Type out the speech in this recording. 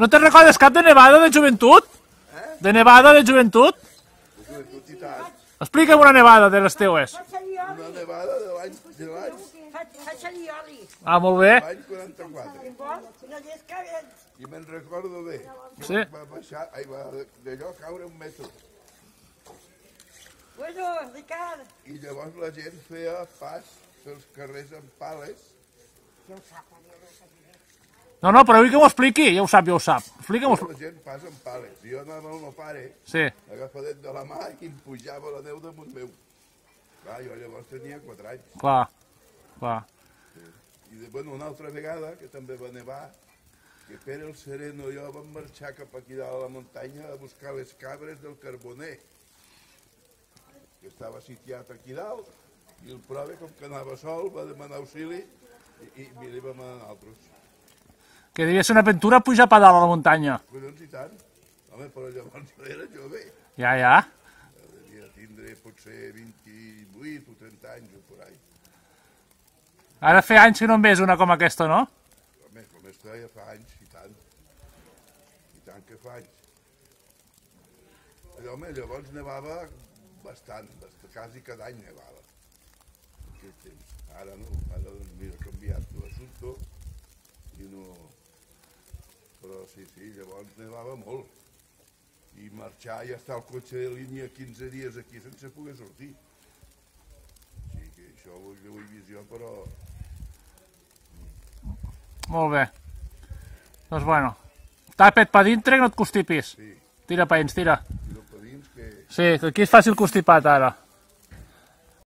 ¿No te recordes cap de nevada de joventut? De nevada de joventut? De joventut i tant. Explica'm una nevada de les teues. Una nevada de l'any... Faig el ioli. Ah, molt bé. L'any 44. I me'n recordo bé. Sí. Va baixar... Ai, va d'allò caure un metro. Bueno, Ricard. I llavors la gent feia pas pels carrers amb pales. Ja ho sap, a mi no ho sabia. No, no, però vull que m'ho expliqui, ja ho sap, ja ho sap. La gent passa amb pales. Jo anava al meu pare, agafadet de la mà i em pujava la neu damunt meu. Clar, jo llavors tenia 4 anys. Clar, clar. I una altra vegada, que també va nevar, que Pere el Sereno i jo vam marxar cap aquí dalt a la muntanya a buscar les cabres del Carboner, que estava sitiat aquí dalt, i el prove, com que anava sol, va demanar auxili i li vam anar a altres. Que devia ser una aventura pujar a dalt a la muntanya. Collons i tant. Home, però llavors no era jove. Ja, ja. Devia tindre potser 28 o 30 anys o por ahí. Ara fa anys que no en ves una com aquesta, no? Home, com aquesta ja fa anys, i tant. I tant que fa anys. Home, llavors nevava bastant, quasi cada any nevava. Aquell temps. Ara no, ara doncs mira, ha canviat l'assumpto i no... Però sí, llavors nevava molt. I marxar i estar al cotxe de línia 15 dies aquí sense poder sortir. O sigui que això ho he vist jo, però... Molt bé. Doncs bueno, tapa't pa dintre que no et constipis. Tira pa dins, tira. Tira pa dins que... Sí, que aquí és fàcil constipat ara.